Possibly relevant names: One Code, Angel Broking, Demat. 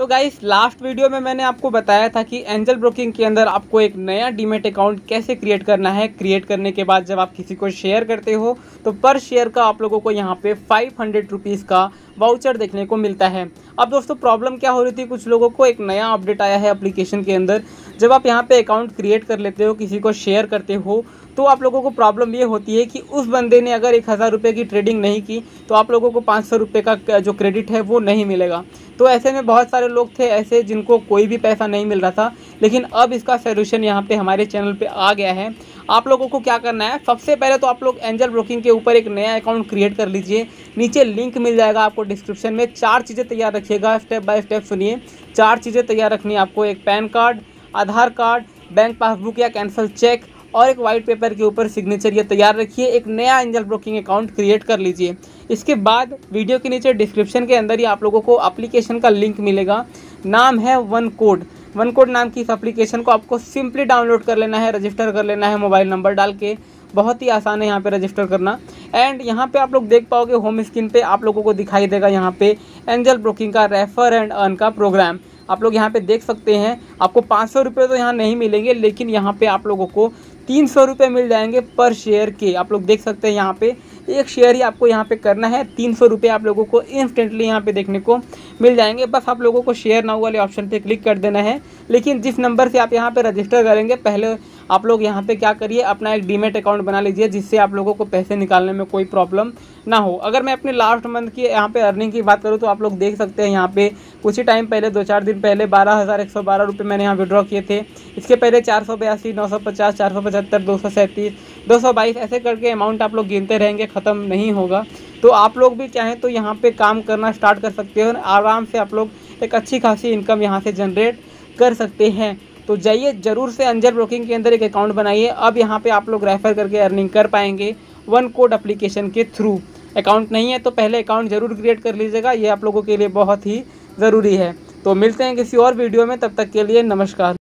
तो guys last video में मैंने आपको बताया था कि एंजल ब्रोकिंग के अंदर आपको एक नया डीमेट अकाउंट कैसे क्रिएट करना है। क्रिएट करने के बाद जब आप किसी को शेयर करते हो तो पर शेयर का आप लोगों को यहाँ पे 500 रुपीज़ का वाउचर देखने को मिलता है। अब दोस्तों प्रॉब्लम क्या हो रही थी, कुछ लोगों को एक नया अपडेट आया है एप्लीकेशन के अंदर। जब आप यहाँ पे अकाउंट क्रिएट कर लेते हो, किसी को शेयर करते हो, तो आप लोगों को प्रॉब्लम ये होती है कि उस बंदे ने अगर 1000 रुपये की ट्रेडिंग नहीं की तो आप लोगों को 500 रुपये का जो क्रेडिट है वो नहीं मिलेगा। तो ऐसे में बहुत सारे लोग थे ऐसे जिनको कोई भी पैसा नहीं मिल रहा था, लेकिन अब इसका सोल्यूशन यहाँ पे हमारे चैनल पे आ गया है। आप लोगों को क्या करना है, सबसे पहले तो आप लोग एंजल ब्रोकिंग के ऊपर एक नया अकाउंट क्रिएट कर लीजिए। नीचे लिंक मिल जाएगा आपको डिस्क्रिप्शन में। 4 चीज़ें तैयार रखिएगा, स्टेप बाय स्टेप सुनिए। 4 चीज़ें तैयार रखनी है आपको, एक PAN card, Aadhaar card, bank passbook या कैंसल चेक और एक वाइट पेपर के ऊपर सिग्नेचर। ये तैयार रखिए, एक नया एंजल ब्रोकिंग अकाउंट क्रिएट कर लीजिए। इसके बाद वीडियो के नीचे डिस्क्रिप्शन के अंदर ही आप लोगों को एप्लीकेशन का लिंक मिलेगा। नाम है वन कोड। वन कोड नाम की इस एप्लीकेशन को आपको सिंपली डाउनलोड कर लेना है, रजिस्टर कर लेना है मोबाइल नंबर डाल के। बहुत ही आसान है यहाँ पे रजिस्टर करना। एंड यहाँ पे आप लोग देख पाओगे होम स्क्रीन पे आप लोगों को दिखाई देगा यहाँ पे एंजल ब्रोकिंग का रेफर एंड अर्न का प्रोग्राम। आप लोग यहाँ पे देख सकते हैं। आपको 500 रुपये तो यहाँ नहीं मिलेंगे, लेकिन यहाँ पे आप लोगों को 300 रुपये मिल जाएंगे पर शेयर के। आप लोग देख सकते हैं यहाँ पे एक शेयर ही आपको यहाँ पे करना है, 300 रुपये आप लोगों को इंस्टेंटली यहाँ पे देखने को मिल जाएंगे। बस आप लोगों को शेयर नाउ वाले ऑप्शन पे क्लिक कर देना है। लेकिन जिस नंबर से आप यहाँ पे रजिस्टर करेंगे, पहले आप लोग यहाँ पे क्या करिए, अपना एक डीमेट अकाउंट बना लीजिए, जिससे आप लोगों को पैसे निकालने में कोई प्रॉब्लम ना हो। अगर मैं अपने लास्ट मंथ की यहाँ पे अर्निंग की बात करूँ तो आप लोग देख सकते हैं यहाँ पे कुछ ही टाइम पहले 2-4 दिन पहले 12,112 रुपये मैंने यहाँ विड्रॉ किए थे। इसके पहले 482, 950, 475, 237, 222 ऐसे करके अमाउंट आप लोग गिनते रहेंगे, ख़त्म नहीं होगा। तो आप लोग भी चाहें तो यहाँ पे काम करना स्टार्ट कर सकते हो। आराम से आप लोग एक अच्छी खासी इनकम यहाँ से जनरेट कर सकते हैं। तो जाइए ज़रूर से एंजल ब्रोकिंग के अंदर एक अकाउंट बनाइए। अब यहाँ पे आप लोग रेफ़र करके अर्निंग कर पाएंगे वन कोड एप्लीकेशन के थ्रू। अकाउंट नहीं है तो पहले अकाउंट ज़रूर क्रिएट कर लीजिएगा, ये आप लोगों के लिए बहुत ही ज़रूरी है। तो मिलते हैं किसी और वीडियो में, तब तक के लिए नमस्कार।